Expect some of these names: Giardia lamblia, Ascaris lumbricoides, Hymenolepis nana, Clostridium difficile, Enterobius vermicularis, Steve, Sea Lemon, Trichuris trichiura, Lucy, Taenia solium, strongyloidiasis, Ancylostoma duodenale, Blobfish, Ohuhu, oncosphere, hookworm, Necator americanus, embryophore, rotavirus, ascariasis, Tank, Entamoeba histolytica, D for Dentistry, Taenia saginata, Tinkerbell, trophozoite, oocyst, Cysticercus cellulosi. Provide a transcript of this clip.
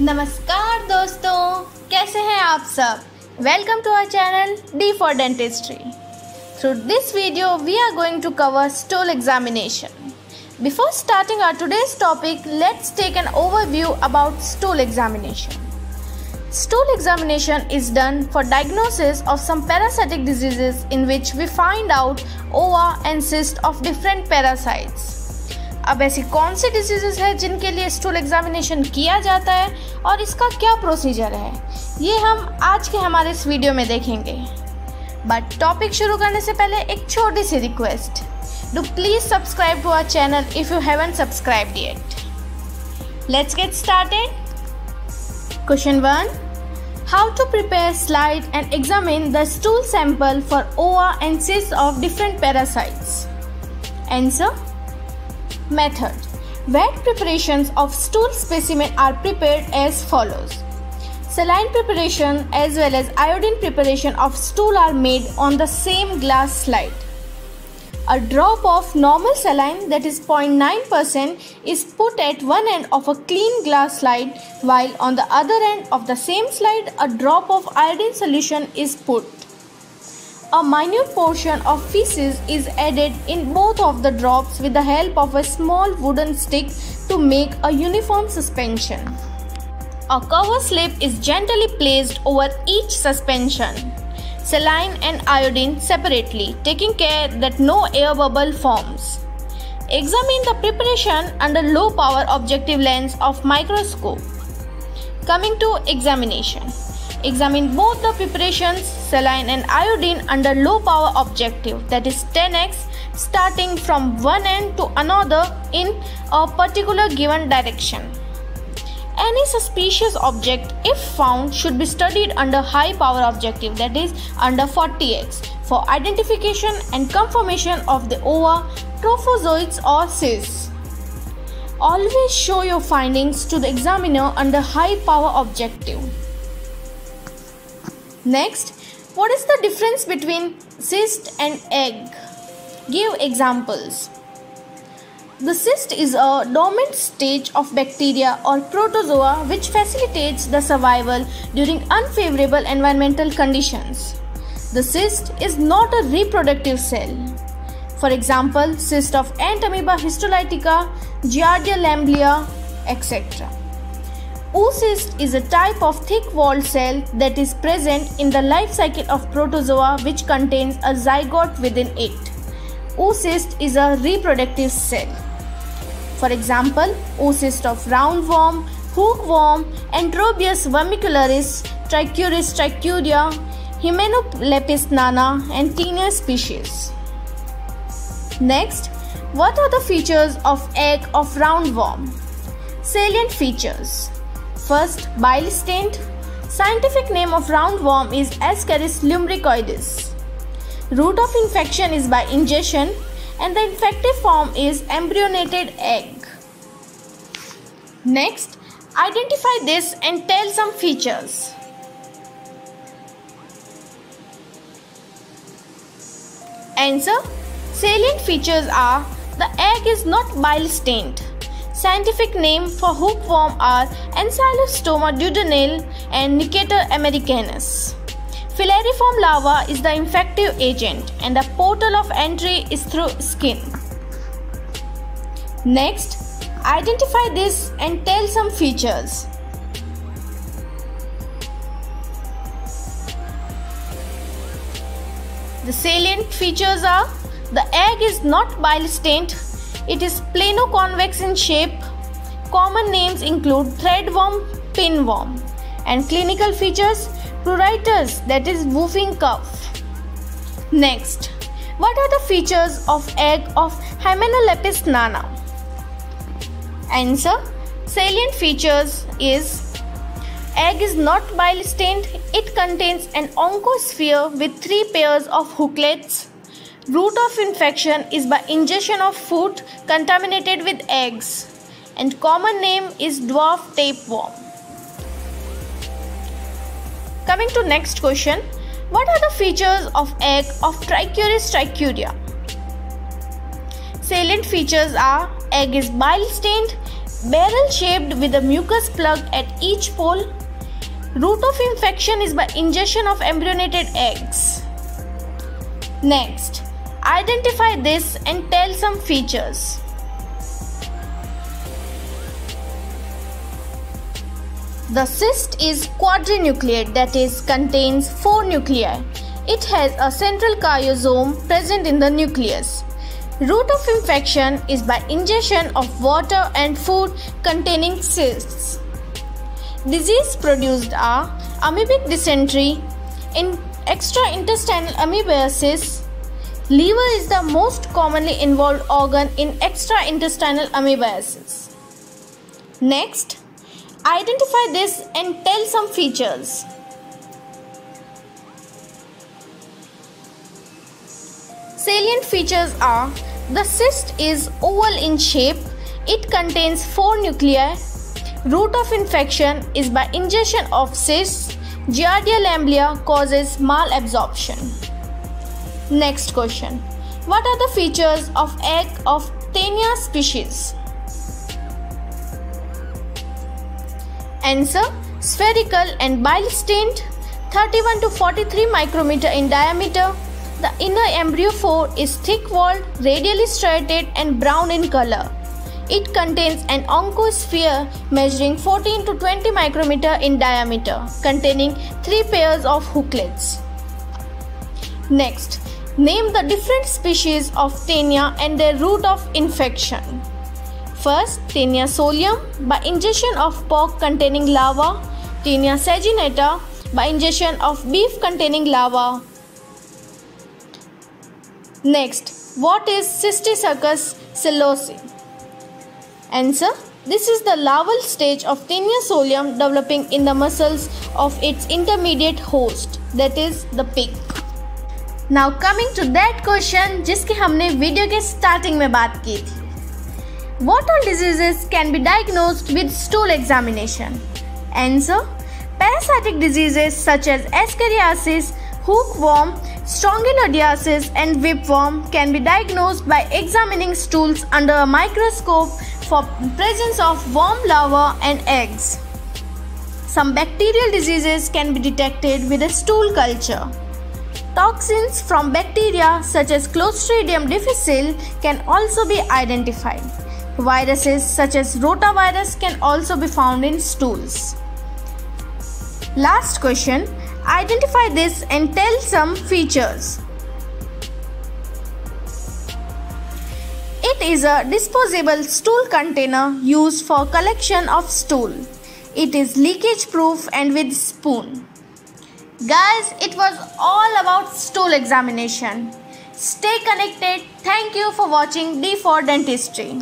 नमस्कार दोस्तों, कैसे हैं आप सब। Welcome to our channel D for dentistry. Through this video we are going to cover stool examination. Before starting our today's topic, let's take an overview about stool examination. Stool examination is done for diagnosis of some parasitic diseases in which we find out ova and cyst of different parasites. अब ऐसी कौन सी diseases हैं जिनके लिए stool examination किया जाता है और इसका क्या प्रोसीजर है, ये हम आज के हमारे इस वीडियो में देखेंगे। बट टॉपिक शुरू करने से पहले एक छोटी सी request, do please subscribe to our channel if you haven't subscribed yet. Let's get started. Question 1, how to prepare slide and examine the stool sample for ova and cyst of different parasites. Answer, method. Wet preparations of stool specimen are prepared as follows. Saline preparation as well as iodine preparation of stool are made on the same glass slide. A drop of normal saline, that is 0.9%, is put at one end of a clean glass slide, while on the other end of the same slide a drop of iodine solution is put. A minute portion of feces is added in both of the drops with the help of a small wooden stick to make a uniform suspension. A cover slip is gently placed over each suspension, saline and iodine separately, taking care that no air bubble forms. Examine the preparation under low power objective lens of microscope. Coming to examination. Examine both the preparations, saline and iodine, under low power objective, that is 10x, starting from one end to another in a particular given direction. Any suspicious object, if found, should be studied under high power objective, that is under 40x, for identification and confirmation of the ova, trophozoites or cysts. Always show your findings to the examiner under high power objective. Next, what is the difference between cyst and egg? Give examples. The cyst is a dormant stage of bacteria or protozoa which facilitates the survival during unfavorable environmental conditions. The cyst is not a reproductive cell. For example, cyst of Entamoeba histolytica, Giardia lamblia, etc. Oocyst is a type of thick-walled cell that is present in the life cycle of protozoa which contains a zygote within it. Oocyst is a reproductive cell. For example, oocyst of roundworm, hookworm, Enterobius vermicularis, Trichuris trichiura, Hymenolepis nana, and Taenia species. Next, what are the features of egg of roundworm? Salient features. First, bile stain. Scientific name of roundworm is Ascaris lumbricoides. Route of infection is by ingestion, and the infective form is embryonated egg. Next, identify this and tell some features. Answer, salient features are: the egg is not bile stained. Scientific name for hookworm are Ancylostoma duodenale and Necator americanus. Filariform larva is the infective agent, and the portal of entry is through skin. Next, identify this and tell some features. The salient features are: the egg is not bile stained. It is plano-convex in shape. Common names include threadworm, pinworm. And clinical features, pruritus, that is whooping cough. Next, what are the features of egg of Hymenolepis nana? Answer, salient features is: egg is not bile stained. It contains an oncosphere with 3 pairs of hooklets. Route of infection is by ingestion of food contaminated with eggs, and common name is dwarf tapeworm. Coming to next question, what are the features of egg of Trichuris trichiura? Salient features are: egg is bile stained, Barrel shaped with a mucus plug at each pole. Route of infection is by ingestion of embryonated eggs. Next, identify this and tell some features. The cyst is quadrinucleate, that is, contains 4 nuclei. It has a central chiasm present in the nucleus. Route of infection is by ingestion of water and food containing cysts. Disease produced are amoebic dysentery, extraintestinal amoebiasis. Liver is the most commonly involved organ in extraintestinal amoebiasis. Next, identify this and tell some features. Salient features are the cyst is oval in shape. It contains 4 nuclei. Route of infection is by ingestion of cysts. Giardia lamblia causes malabsorption. Next question. What are the features of egg of Taenia species? Answer: spherical and bile stained, 31 to 43 micrometer in diameter. The inner embryophore is thick-walled, radially striated and brown in color. It contains an oncosphere measuring 14 to 20 micrometer in diameter, containing 3 pairs of hooklets. Next, name the different species of Taenia and their route of infection. First, Taenia solium, by ingestion of pork containing lava. Taenia saginata, by ingestion of beef containing lava. Next, what is Cysticercus cellulosi? Answer, this is the larval stage of Taenia solium developing in the muscles of its intermediate host, that is the pig. Now coming to that question जिसकी हमने video के starting में बात की थी. What all diseases can be diagnosed with stool examination? Answer, parasitic diseases such as ascariasis, hookworm, strongyloidiasis and whipworm can be diagnosed by examining stools under a microscope for presence of worm larvae and eggs. Some bacterial diseases can be detected with a stool culture. Toxins from bacteria such as Clostridium difficile can also be identified. Viruses such as rotavirus can also be found in stools. Last question, identify this and tell some features. It is a disposable stool container used for collection of stool. It is leakage proof and with spoon. Guys, it was all about stool examination. Stay connected. Thank you for watching D for Dentistry.